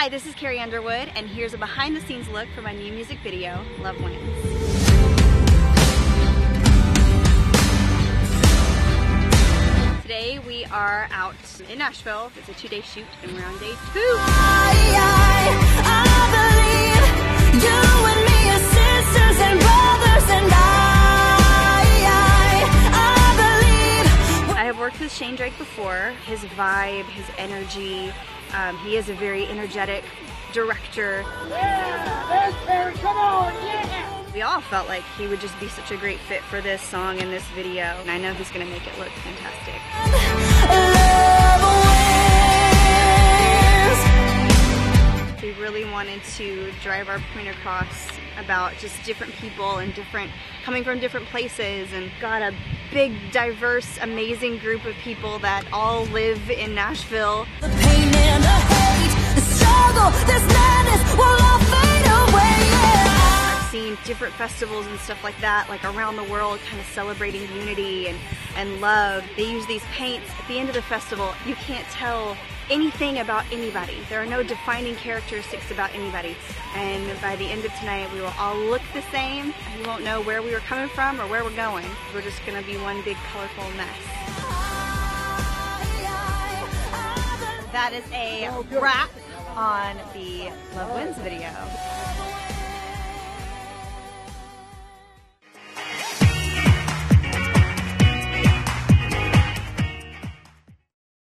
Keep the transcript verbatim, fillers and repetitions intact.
Hi, this is Carrie Underwood, and here's a behind the scenes look for my new music video, Love Wins. Today we are out in Nashville. It's a two-day shoot and we're on day two. I, I, I believe you and me are sisters and brothers, and I, I, I believe. I have worked with Shane Drake before. His vibe, his energy, um, he is a very energetic director. Yeah, that's very, come on, yeah. We all felt like he would just be such a great fit for this song and this video, and I know he's gonna make it look fantastic. Love wins. We really wanted to drive our point across about just different people and different, coming from different places, and got a big, diverse, amazing group of people that all live in Nashville. The pain and the hate, the struggle, this madness will all fade away. Different festivals and stuff like that, like around the world, kind of celebrating unity and, and love. They use these paints. At the end of the festival, you can't tell anything about anybody. There are no defining characteristics about anybody. And by the end of tonight, we will all look the same. You won't know where we were coming from or where we're going. We're just gonna be one big colorful mess. That is a wrap on the Love Wins video.